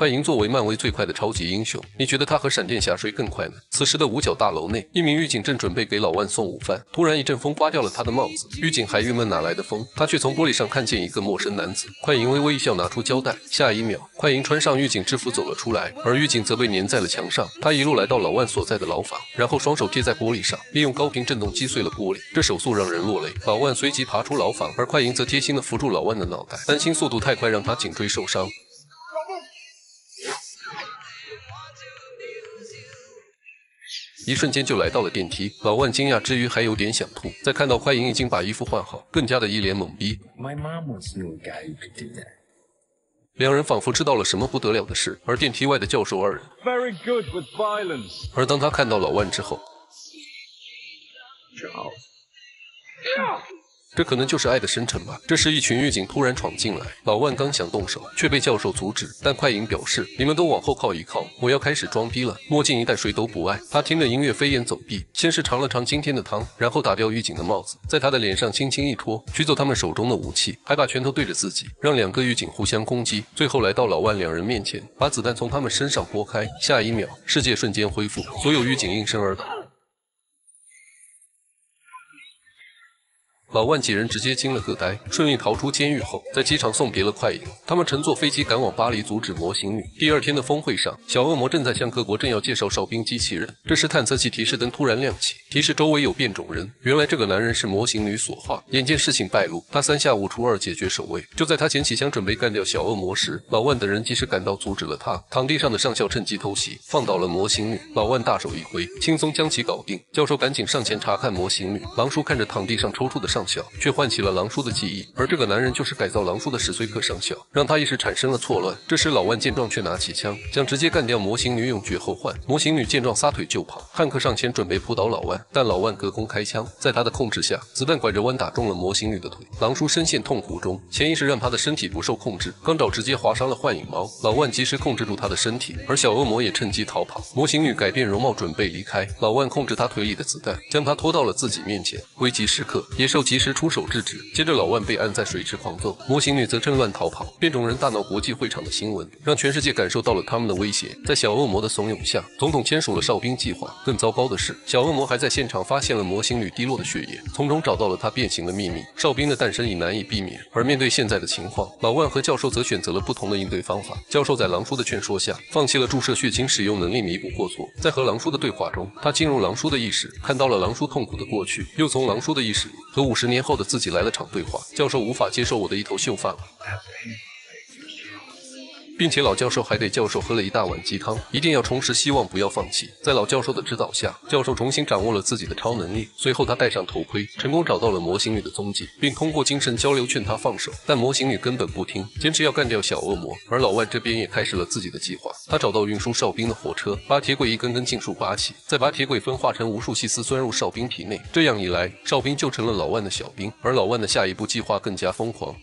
幻影作为漫威最快的超级英雄，你觉得他和闪电侠谁更快呢？此时的五角大楼内，一名狱警正准备给老万送午饭，突然一阵风刮掉了他的帽子。狱警还郁闷哪来的风，他却从玻璃上看见一个陌生男子。幻影微微一笑，拿出胶带。下一秒，幻影穿上狱警制服走了出来，而狱警则被粘在了墙上。他一路来到老万所在的牢房，然后双手贴在玻璃上，利用高频震动击碎了玻璃。这手速让人落泪。老万随即爬出牢房，而幻影则贴心地扶住老万的脑袋，担心速度太快让他颈椎受伤。 一瞬间就来到了电梯，老万惊讶之余还有点想吐。在看到幻影已经把衣服换好，更加的一脸懵逼。两人仿佛知道了什么不得了的事，而电梯外的教授二人。而当他看到老万之后，这可能就是爱的深沉吧。这时，一群狱警突然闯进来，老万刚想动手，却被教授阻止。但快影表示：“你们都往后靠一靠，我要开始装逼了。”墨镜一戴，谁都不爱。他听着音乐飞檐走壁，先是尝了尝今天的汤，然后打掉狱警的帽子，在他的脸上轻轻一戳，取走他们手中的武器，还把拳头对着自己，让两个狱警互相攻击。最后来到老万两人面前，把子弹从他们身上拨开。下一秒，世界瞬间恢复，所有狱警应声而倒。 老万几人直接惊了个呆，顺利逃出监狱后，在机场送别了快影，他们乘坐飞机赶往巴黎，阻止模型女。第二天的峰会上，小恶魔正在向各国政要介绍哨兵机器人。这时，探测器提示灯突然亮起，提示周围有变种人。原来这个男人是模型女所化。眼见事情败露，他三下五除二解决守卫。就在他捡起枪准备干掉小恶魔时，老万等人及时赶到，阻止了他。躺地上的上校趁机偷袭，放倒了模型女。老万大手一挥，轻松将其搞定。教授赶紧上前查看模型女。狼叔看着躺地上抽搐的上校。 上校却唤起了狼叔的记忆，而这个男人就是改造狼叔的史崔克上校，让他一时产生了错乱。这时老万见状却拿起枪，想直接干掉模型女，永绝后患。模型女见状撒腿就跑，汉克上前准备扑倒老万，但老万隔空开枪，在他的控制下，子弹拐着弯打中了模型女的腿。狼叔深陷痛苦中，潜意识让他的身体不受控制，钢爪直接划伤了幻影猫。老万及时控制住他的身体，而小恶魔也趁机逃跑。模型女改变容貌准备离开，老万控制他腿里的子弹，将他拖到了自己面前。危急时刻，野兽 及时出手制止，接着老万被按在水池狂揍，模型女则趁乱逃跑。变种人大闹国际会场的新闻，让全世界感受到了他们的威胁。在小恶魔的怂恿下，总统签署了哨兵计划。更糟糕的是，小恶魔还在现场发现了模型女滴落的血液，从中找到了她变形的秘密。哨兵的诞生已难以避免，而面对现在的情况，老万和教授则选择了不同的应对方法。教授在狼叔的劝说下，放弃了注射血清，使用能力弥补过错。在和狼叔的对话中，他进入狼叔的意识，看到了狼叔痛苦的过去，又从狼叔的意识里和50年后的自己来了场对话，教授无法接受我的一头秀发了，并且老教授还给教授喝了一大碗鸡汤，一定要重拾希望，不要放弃。在老教授的指导下，教授重新掌握了自己的超能力。随后他戴上头盔，成功找到了模型女的踪迹，并通过精神交流劝她放手，但模型女根本不听，坚持要干掉小恶魔。而老万这边也开始了自己的计划，他找到运输哨兵的火车，把铁轨一根根尽数拔起，再把铁轨分化成无数细丝钻入哨兵体内。这样一来，哨兵就成了老万的小兵，而老万的下一步计划更加疯狂。